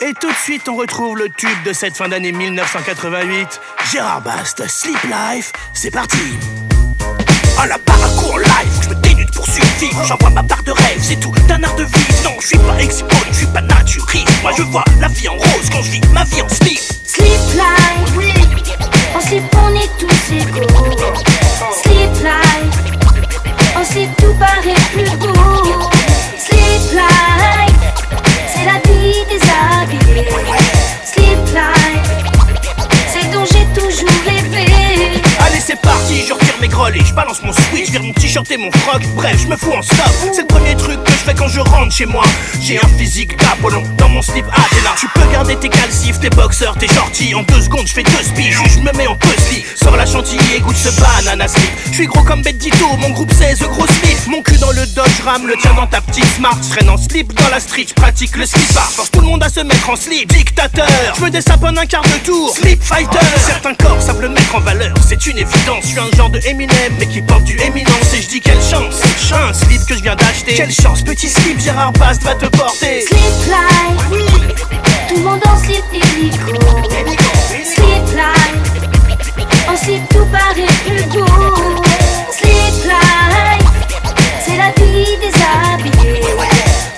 Et tout de suite, on retrouve le tube de cette fin d'année 1988. Gérard Baste, Sleep Life, c'est parti. À la parcours live, je me dénude pour survivre. J'envoie ma part de rêve, c'est tout d'un art de vivre. Non, je suis pas expo, je suis pas naturiste. Moi, je vois la vie en rose quand je vis ma vie en slip. Sleep Life, oui, on sait qu'on est tous égaux. Sleep Life, on sait tout paraît plus beau. Sleep Life, c'est la vie des habillés. Sleep Life, c'est dont j'ai toujours rêvé. Allez, c'est parti, je retire mes grolles et je balance mon switch, vers mon t-shirt et mon froc. Bref, je me fous en stop. C'est le premier truc que je fais quand je rentre chez moi. J'ai un physique d'Apollon dans mon slip. Ah, t'es là, tu peux garder tes calcifs, tes boxeurs, tes shorties. En 2 secondes, je fais 2 spies. Je me mets en puzzle. Sors la chantilly et goûte ce banana slip. Je suis gros comme Bête Dito, mon groupe c'est The Gros Smith. Mon cul dans le Dodge Ram, le tien dans ta petite smart. Je traîne en slip dans la street, je pratique le slip art. Force tout le monde à se mettre en slip. Dictateur, je me dessape en un quart de tour. Slip fighter, certains corps savent le mettre en valeur. C'est une évidence, je suis un genre de Eminem, mais qui porte du éminence. Et je dis quelle chance, un slip que je viens d'acheter. Quelle chance, petit slip, Gérard Baste va te porter. Slip Life, oui, tout le monde en slip hélico. Slip Life, en slip tout paraît plus beau. Slip Life, c'est la vie déshabillée.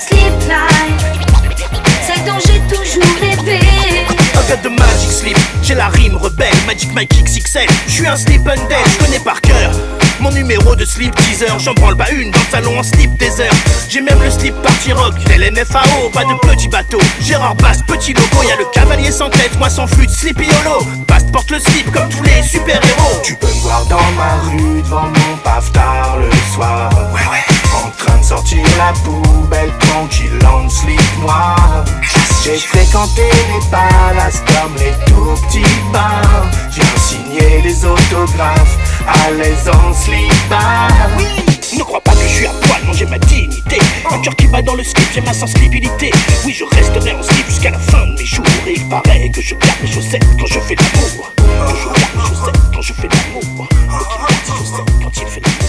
Slip Life, celle dont j'ai toujours rêvé. Un gars de Magic Slip, j'ai la rime rebelle. Magic Mike XXL, je suis un slip and dead, je connais par cœur mon numéro de slip teaser. J'en branle pas une dans le salon en slip désert. J'ai même le slip party rock, tel MFAO, pas de petit bateau. Gérard Baste, petit logo, y'a le cavalier sans tête, moi sans flûte, slip yolo. Baste porte le slip comme tous les super-héros. Tu peux me voir dans ma rue, devant mon paf tard le soir. Ouais, ouais. En train de sortir la poubelle, tranquille en slip noir. J'ai fréquenté les palaces comme les tout petits bars. J'ai signé les autographes à l'aise en slip. Oui, ne crois pas que je suis à poil, non j'ai ma dignité. Un cœur qui bat dans le slip, j'ai ma sensibilité. Oui, je resterai en slip jusqu'à la fin de mes jours. Et il paraît que je garde mes chaussettes quand je fais l'amour. Que je garde mes chaussettes quand je fais l'amour. Qu'il garde ses chaussettes quand il fait l'amour.